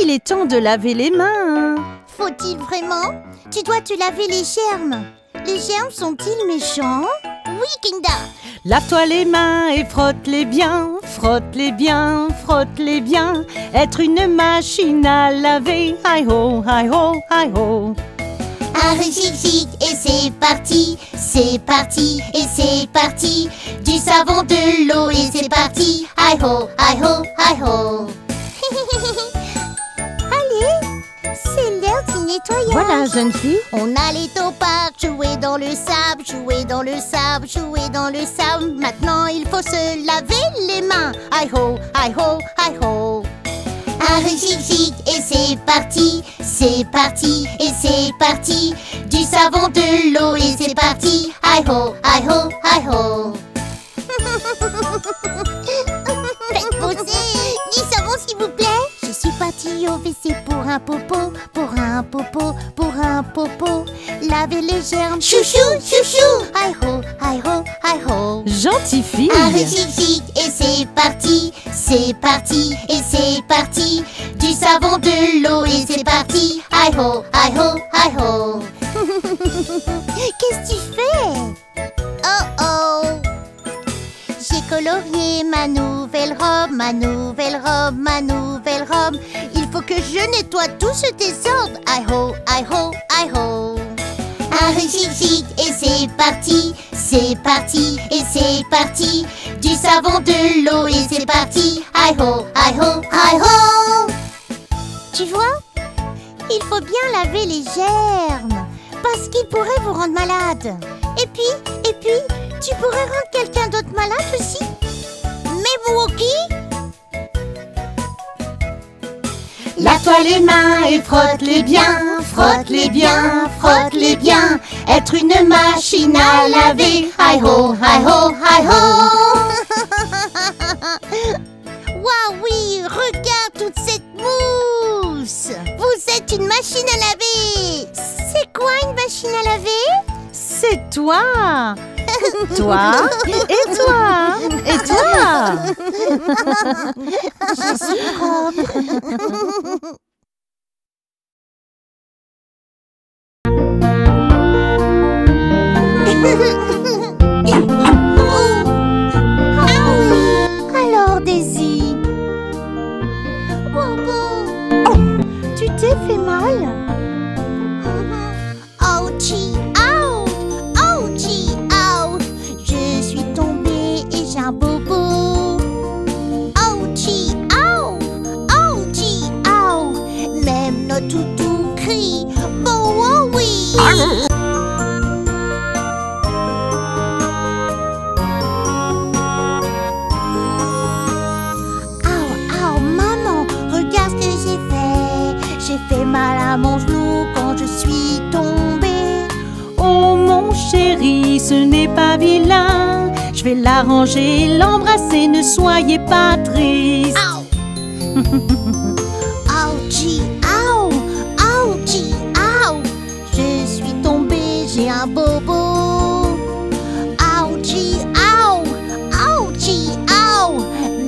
Il est temps de laver les mains. Faut-il vraiment? Tu dois te laver les germes. Les germes sont-ils méchants? Oui, Kinda. Lave-toi les mains et frotte-les bien. Frotte-les bien, frotte-les bien. Être une machine à laver. Hi-ho, hi-ho, hi-ho. Arrête, chic-chic, et c'est parti. C'est parti, et c'est parti. Du savon, de l'eau, et c'est parti. Hi-ho, hi-ho, hi-ho. Nettoyage. Voilà, jeune fille. On allait au parc, jouer dans le sable, jouer dans le sable, jouer dans le sable. Maintenant, il faut se laver les mains. Hi-ho, hi-ho, hi-ho. Arrête, chic-chic, et c'est parti. C'est parti, et c'est parti. Du savon, de l'eau, et c'est parti. Hi-ho, hi-ho, hi-ho. Faites poser du savon, s'il vous plaît. Je suis partie au WC pour un popo, pour un popo, pour un popo. Lavez les germes, chouchou, chouchou. Hi-ho, hi-ho, hi-ho. Gentille fille. Arrête, chic-chic, et c'est parti. C'est parti, et c'est parti. Du savon, de l'eau, et c'est parti. Hi-ho, hi-ho, hi-ho. Qu'est-ce que tu fais? Oh oh. J'ai colorié ma nouvelle robe, ma nouvelle robe, ma nouvelle robe. Il faut que je nettoie tout ce désordre. Hi-ho, hi-ho, hi-ho. Arrête, chic-chic, et c'est parti. C'est parti, et c'est parti. Du savon, de l'eau, et c'est parti. Hi-ho, hi-ho, hi-ho. Tu vois, il faut bien laver les germes, parce qu'ils pourraient vous rendre malade. Et puis tu pourrais rendre quelqu'un d'autre malade aussi? Mais vous, ok? Lave-toi les mains et frotte-les bien. Frotte-les bien, frotte-les bien. Être une machine à laver. Hi-ho, hi-ho, hi-ho. Waouh, oui, regarde toute cette mousse. Vous êtes une machine à laver. C'est quoi une machine à laver? C'est toi. Toi et toi et toi. Je suis propre. Alors Daisy, oh, tu t'es fait mal? Toutou crie, bon oh oui. Aou, maman, regarde ce que j'ai fait. J'ai fait mal à mon genou quand je suis tombée. Oh mon chéri, ce n'est pas vilain. Je vais l'arranger, l'embrasser, ne soyez pas triste. J'ai un bobo. Aouchi, aou, aouchi, aou.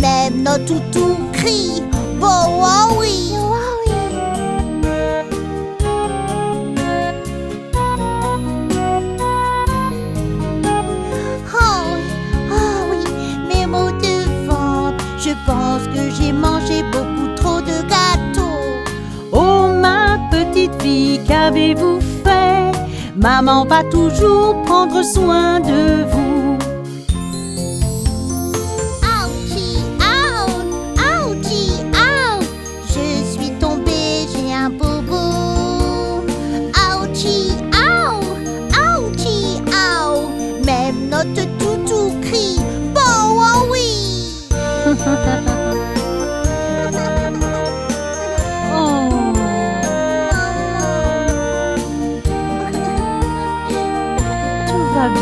Même notre toutou crie, oh, oh oui, oh oui. Oh oui, mes maux de ventre. Je pense que j'ai mangé beaucoup trop de gâteaux. Oh ma petite fille, qu'avez-vous fait? Maman va toujours prendre soin de vous. Aouchi, aou, aouchi, aou. Je suis tombée, j'ai un bobo. Aouchi, aou, aouchi, aou. Même notre toutou crie, bon oh oui.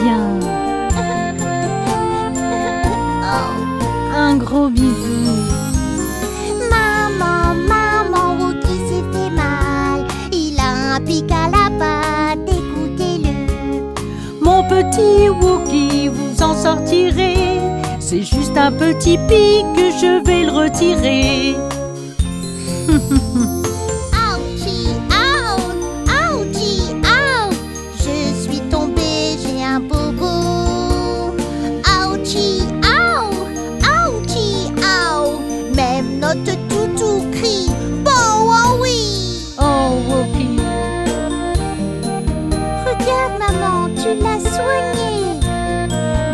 Bien. Un gros bisou. Maman, Wookie s'est fait mal. Il a un pic à la patte, écoutez-le. Mon petit Wookie, vous en sortirai. C'est juste un petit pic, je vais le retirer.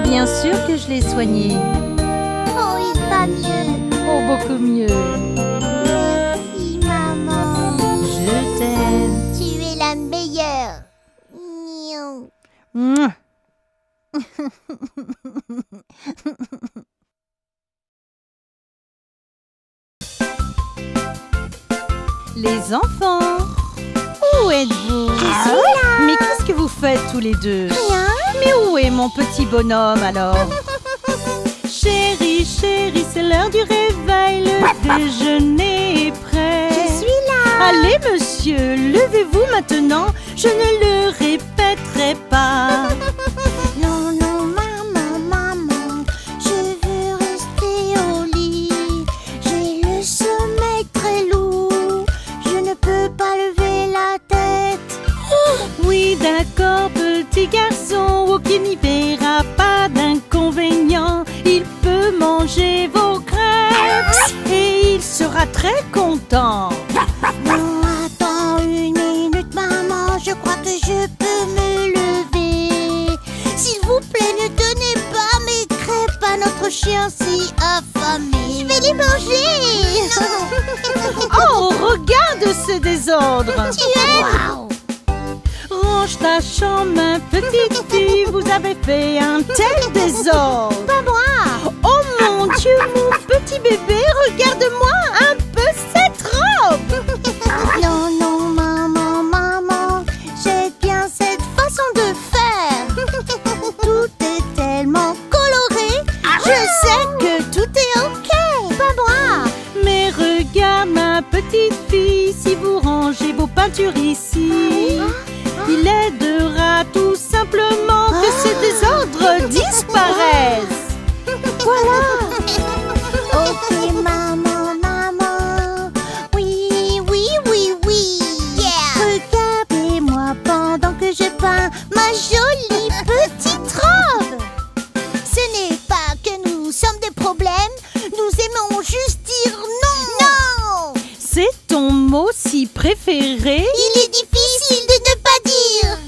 Bien sûr que je l'ai soigné. Oh, il va mieux. Oh, beaucoup mieux. Merci, maman. Je t'aime. Tu es la meilleure. Mouah. Les enfants, où êtes-vous? Mais qu'est-ce que vous faites tous les deux? Rien. Mais où est mon petit bonhomme alors? Chérie, chérie, c'est l'heure du réveil, le déjeuner est prêt. Je suis là. Allez monsieur, levez-vous maintenant, je ne le répéterai pas. Non, non, maman, maman, je veux rester au lit. J'ai le sommeil très lourd, je ne peux pas lever la tête. Oui, d'accord, petit garçon, Wookie n'y verra pas d'inconvénient. Il peut manger vos crêpes et il sera très content. Non, attends une minute, maman, je crois que je peux me lever. S'il vous plaît, ne donnez pas mes crêpes à notre chien si affamé. Je vais les manger. Oh, regarde ce désordre. Tu es... Wow. Range ta chambre, ma petite fille, vous avez fait un tel désordre. Pas moi. Oh mon Dieu, mon petit bébé, regarde-moi un peu cette robe. Non, non, maman, maman, j'aime bien cette façon de faire. Tout est tellement coloré, je sais que tout est ok. Pas moi. Mais regarde ma petite fille, si vous rangez vos peintures ici, il aidera tout simplement que ces désordres disparaissent. Voilà. Ok, maman, maman. Oui, oui, oui, oui. Yeah. Regardez-moi pendant que je peins ma jolie petite robe. Ce n'est pas que nous sommes des problèmes. Nous aimons juste dire non. Non. C'est ton mot si préféré. Il est difficile de ne pas dire.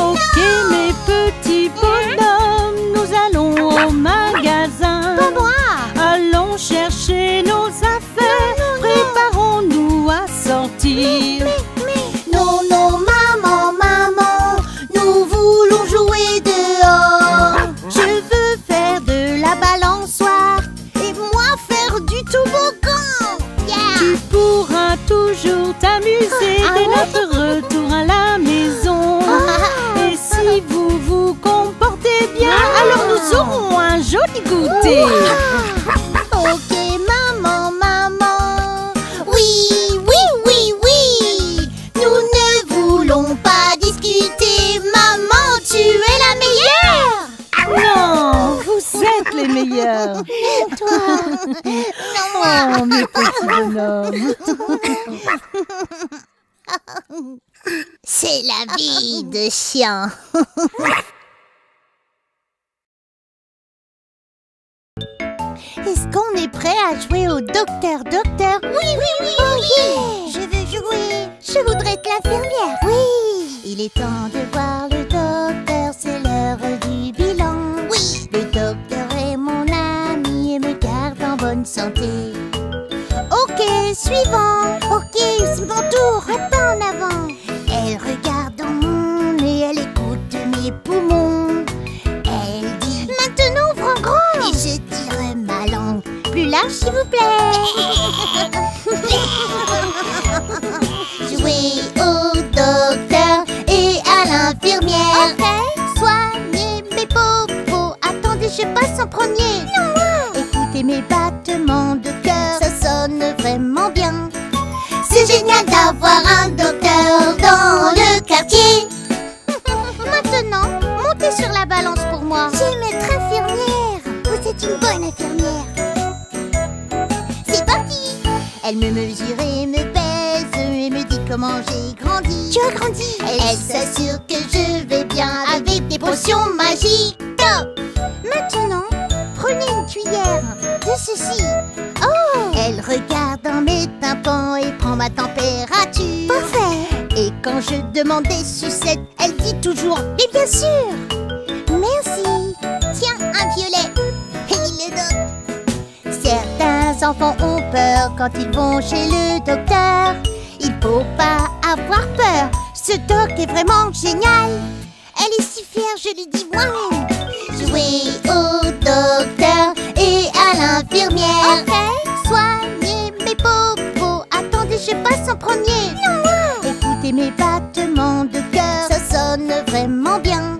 Ok, non, mes petits bonhommes, nous allons au magasin. Pas moi. Allons chercher nos affaires. Préparons-nous à sortir. Mais. Non, non, maman, maman, nous voulons jouer dehors. Je veux faire de la balançoire et moi faire du toboggan. Tu pourras toujours t'amuser dès notre retour à la maison. Et si vous vous comportez bien, alors nous aurons un joli goûter. Ok, maman, maman. Oui, oui, oui, oui. Nous ne voulons pas discuter. Maman, tu es la meilleure. Non, vous êtes les meilleurs. Et toi? Non. Oh, mes petits bonhommes. C'est la vie de chien. Est-ce qu'on est prêt à jouer au docteur, docteur? Oui, oui, oui, oui. Je veux jouer. Je voudrais être l'infirmière. Oui. Il est temps de voir le docteur, c'est l'heure du bilan. Oui. Le docteur est mon ami et me garde en bonne santé. Ok, suivant. Ok, c'est mon tour. Un pas en avant. Elle regarde dans mon nez, elle écoute mes poumons. Elle dit: maintenant ouvre grand. Et je tire ma langue. Plus large s'il vous plaît. Jouez au docteur et à l'infirmière. Ok, soignez mes popos. Attendez, je passe en premier. Non, moi. Écoutez mes battements de cœur, ça sonne vraiment bien. C'est génial d'avoir un docteur dans le quartier. Maintenant, montez sur la balance pour moi. J'y mettrai l'infirmière. C'est parti. Elle me mesure et me pèse et me dit comment j'ai grandi. Tu as grandi. Elle s'assure que je vais bien avec des potions magiques. Maintenant, prenez une cuillère de ceci. Oh. Elle regarde dans mes tympans et prend ma température. Parfait. Et quand je demande des sucettes, elle dit toujours: mais bien sûr. Merci. Tiens, un violet. Et il le donne. Certains enfants ont peur quand ils vont chez le docteur. Il faut pas avoir peur. Ce doc est vraiment génial. Elle est si fière, je lui dis moi-même. Jouez au docteur et à l'infirmière. Ok. Soignez mes popos. Attendez, je passe en premier. Non. Écoutez mes battements de cœur. Ça sonne vraiment bien.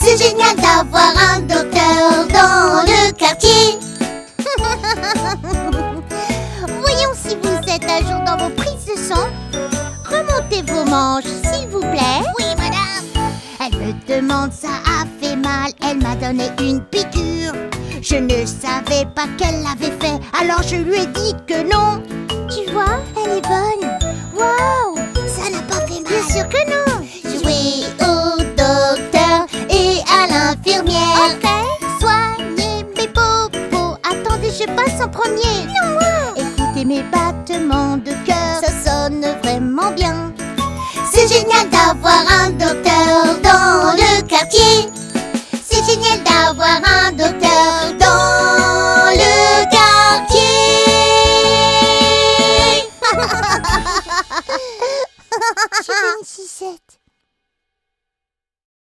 C'est génial d'avoir un docteur dans le quartier. Voyons si vous êtes à jour dans vos prises de sang. Remontez vos manches, s'il vous plaît. Oui, madame. Elle me demande ça a fait mal, elle m'a donné une piqûre. Je ne savais pas qu'elle l'avait fait, alors je lui ai dit que non. Tu vois, elle est bonne. Waouh, ça n'a pas fait mal. Bien sûr que non. Jouez au docteur et à l'infirmière. Ok. Soignez mes popos. Attendez, je passe en premier. Non. Écoutez mes battements de cœur. Ça sonne vraiment bien. C'est génial d'avoir un docteur